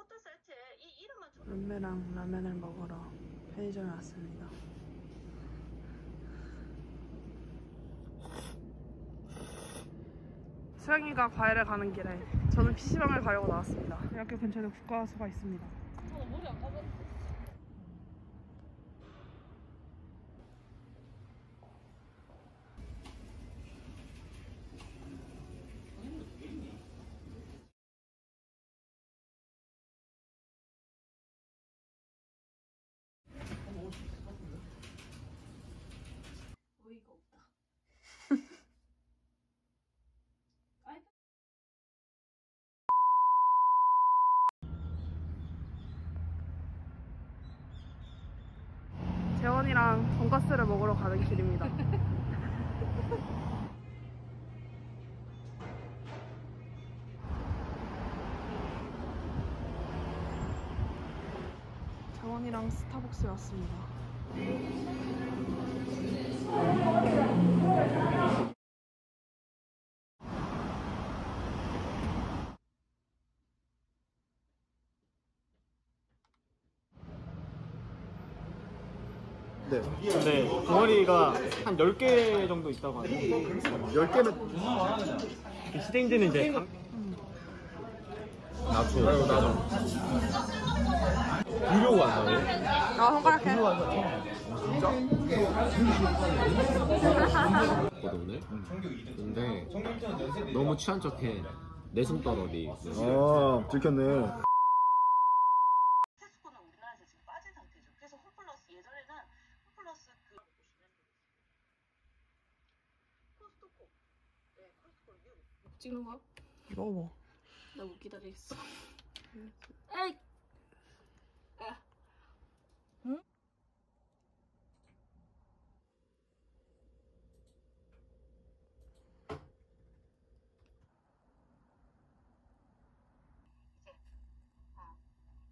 포털사이트에 이 이름만 좀... 룸메랑 라면을 먹으러 편의점에 왔습니다. 수영이가 과외를 가는 길에 저는 PC방을 가려고 나왔습니다. 대학교 근처에 국과수가 있습니다. 머리 안 감았는데. 어이가 없다. 재원이랑 돈가스를 먹으러 가는 길입니다. 재원이랑 스타벅스에 왔습니다. 네. 근데 덩어리가 한 10개 정도 있다고 하네요. 10개면 시댕지는 이제 나도 유료가 안 나와요? 나 손가락해. 오늘? 근데 너무 취한 척해. 내 손가락 어디? 아 들켰네. 테스코는 우리나라에서 지금 빠진 상태죠. 그래서 홈플러스 예전에는 홈플러스 그 코스트코. 네 코스트코 뉴욕. 찍는 거야? 먹어. 나 못 기다리겠어. 에이. 응?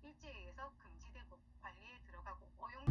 이제 일제에서 금지되고 관리에 들어가고 어용.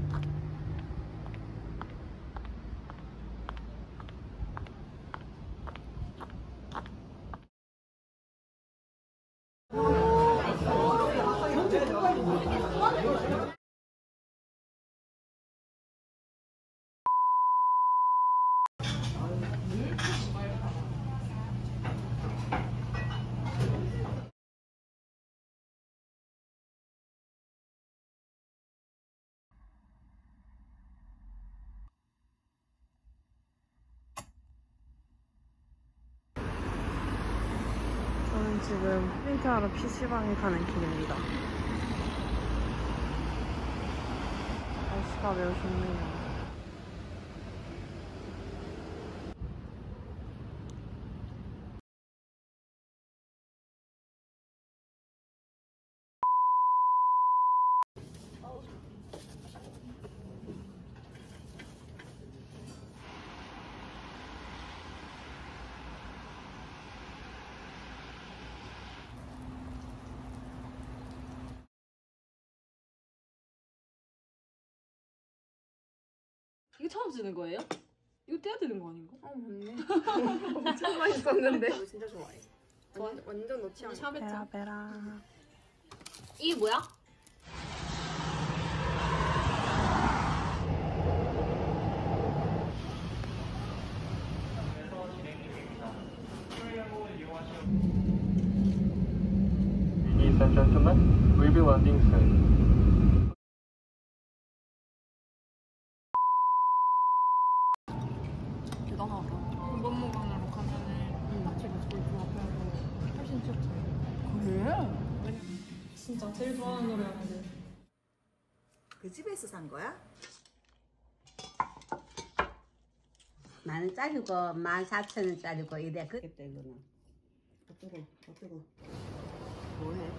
저는 지금 프린트하러 PC방에 가는 길입니다. 날씨가 매우 좋네요. 이거 처음 쓰는 거예요? 이거 떼야 되는 거 아닌가? 어 맞네. 엄청 맛있었는데. 이거 진짜 좋아해. 완전 넣지 않아. 샤베차. 베라. 이게 뭐야? Ladies and gentlemen, we will be landing soon. 진짜 제일 좋아하는 노래 하는데 그 집에서 산 거야? 10,000원짜리고 14,000원짜리고 이래 그때 이거는 어쩌고 뭐해?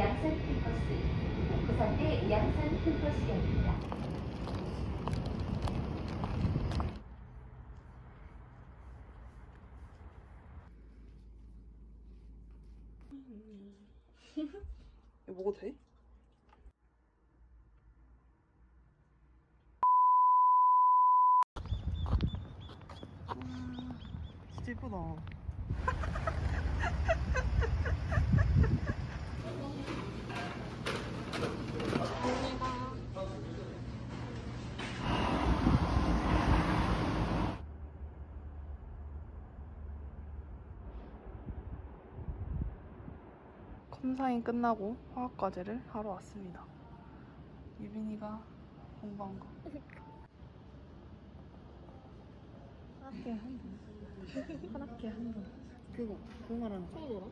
양산 캠퍼스 부산대 양산 캠퍼스 먹어도 돼? 진짜 예쁘다. 컴사인 끝나고 화학과제를 하러 왔습니다. 유빈이가 공부한 거. 하나께 한 돈. 하나께 한 돈. 그거, 그 말하는 거.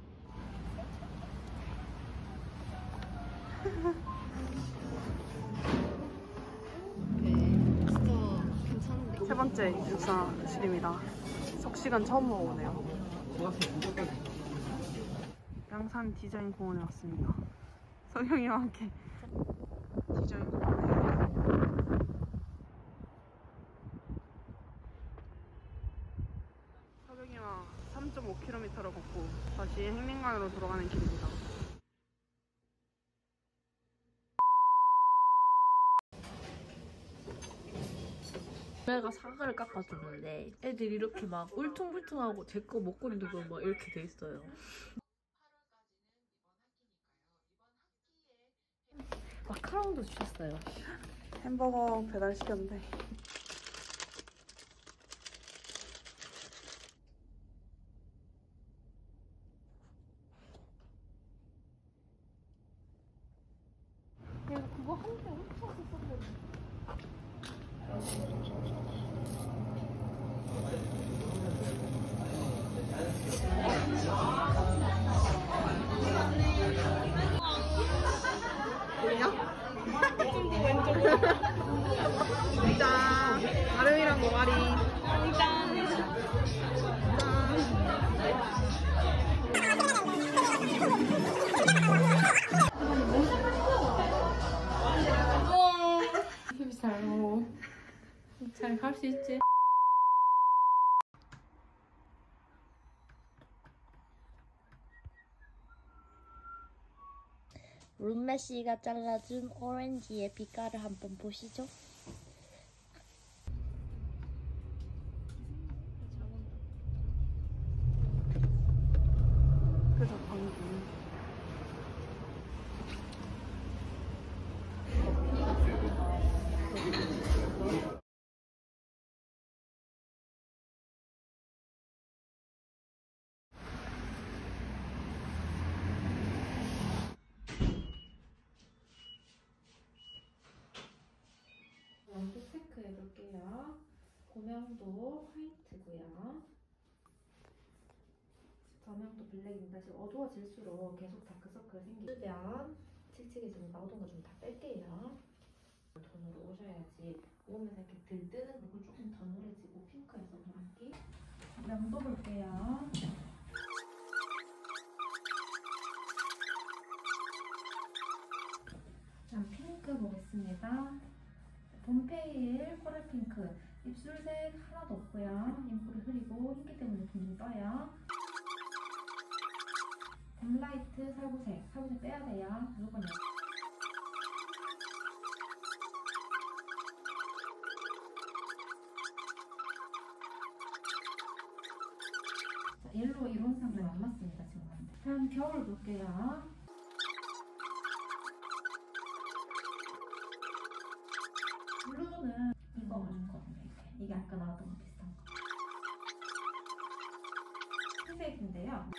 그거라? 네, 진짜 괜찮은데. 세 번째 육사실입니다. 석시간 처음 먹어보네요. 양산 디자인 공원에 왔습니다. 성형이와 함께 디자인 공원에 서경이와 3.5km를 걷고 다시 행림관으로 돌아가는 길입니다. 내가 사과를 깎아줬는데 애들이 이렇게 막 울퉁불퉁하고 제 거 먹거리도 막 이렇게 돼 있어요. 마카롱도 주셨어요. 햄버거 배달시켰는데 야, 그거 한 개 엄청 썼었거든. 짠! 아름이랑 모아리. 짠! 힘 잘 먹어. 잘 갈 수 있지? 룸메씨가 잘라준 오렌지의 빛깔을 한번 보시죠. 그래서 방금 해볼게요. 고명도 화이트고요. 저명도 블랙입니다. 지금 어두워질수록 계속 다크서클 생기면 칙칙해지면 나오던 거 좀 다 뺄게요. 톤으로 오셔야지. 오면서 이렇게 들뜨는 부분 조금 더 노래지고 핑크에서 좀 할게. 명도 볼게요. 자, 핑크 보겠습니다. 봄페일, 코랄 핑크, 입술색 하나도 없고요. 입꼬리 흐리고 흰기 때문에 붕 떠요. 봄라이트 살구색, 살구색 빼야 돼요. 무조건. 자, 옐로우 이론상 좀 안 맞습니다, 지금. 다음 겨울 볼게요. 블루는 이거 맞거든요. 이게 아까 나왔던 거 비슷한 거. 흰색인데요.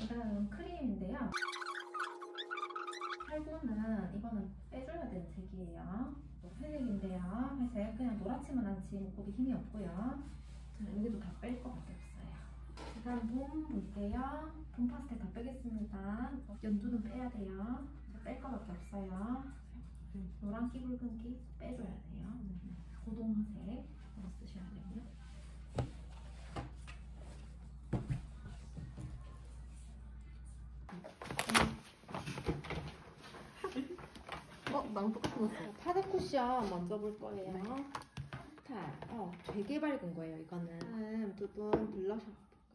그다음 크림인데요. 살구는 이거는 빼줘야 되는 색이에요. 회색인데요. 회색 그냥 노랗지만 않지 거기 힘이 없고요. 여기도 다 뺄 것밖에 없어요. 그다음 봄 볼게요. 봄 파스텔 다 빼겠습니다. 연두는 빼야 돼요. 뺄 것밖에 없어요. 노란기, 붉은기 빼줘야 돼요. 고동색 쓰셔야 되고요. 망토 같은 거 파데코시아 먼저 볼 거예요. 네. 되게 밝은 거예요, 이거는. 두 분 블러셔.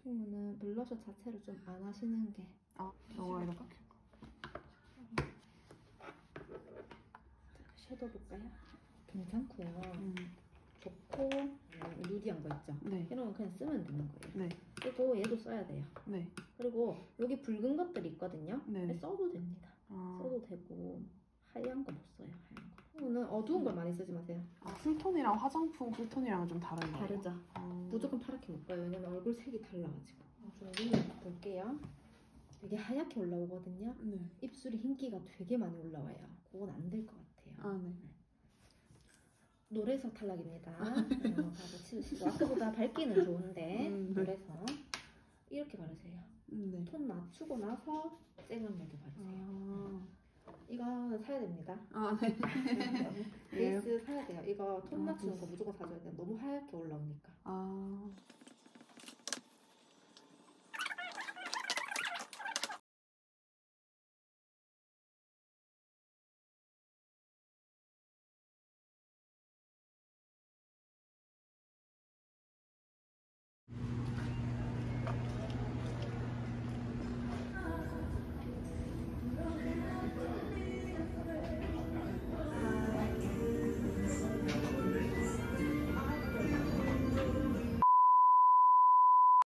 그리고는 블러셔 자체를 좀 안 하시는 게 영어에다가? 섀도우 볼까요? 괜찮고요. 좋고 누디한 거 있죠? 네. 이런 건 그냥 쓰면 되는 거예요. 네. 그리고 얘도 써야 돼요. 네. 그리고 여기 붉은 것들이 있거든요. 네. 써도 됩니다. 아. 써도 되고 하얀 거 못 써요. 하얀 거. 오늘 어두운 걸 많이 쓰지 마세요. 아, 풀톤이랑 화장품 풀톤이랑은 좀 다른 거예요? 다르죠. 아. 무조건 파랗게 못 가요. 왜냐면 얼굴 색이 달라가지고. 좀 눈을 볼게요. 되게 하얗게 올라오거든요. 네. 입술이 흰기가 되게 많이 올라와요. 그건 안 될 것 같아요. 아, 네. 노래서 탈락입니다. 아까보다 밝기는 좋은데 노래서 이렇게 바르세요. 네. 톤 맞추고 나서 쨍한 물도 바르세요. 아. 이거 사야 됩니다. 아, 네. 베이스 사야 돼요. 이거 톤 맞추는 거 무조건 사줘야 돼요. 너무 하얗게 올라오니까. 아.